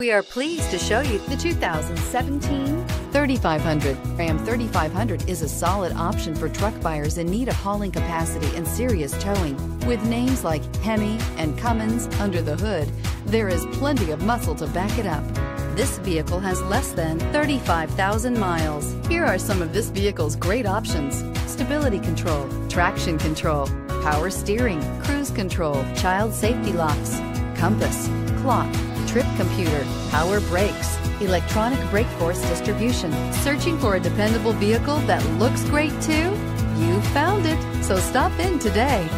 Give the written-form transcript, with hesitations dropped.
We are pleased to show you the 2017 3500. Ram 3500 is a solid option for truck buyers in need of hauling capacity and serious towing. With names like Hemi and Cummins under the hood, there is plenty of muscle to back it up. This vehicle has less than 35,000 miles. Here are some of this vehicle's great options: stability control, traction control, power steering, cruise control, child safety locks, compass, clock, trip computer, power brakes, electronic brake force distribution. Searching for a dependable vehicle that looks great too? You found it, so stop in today.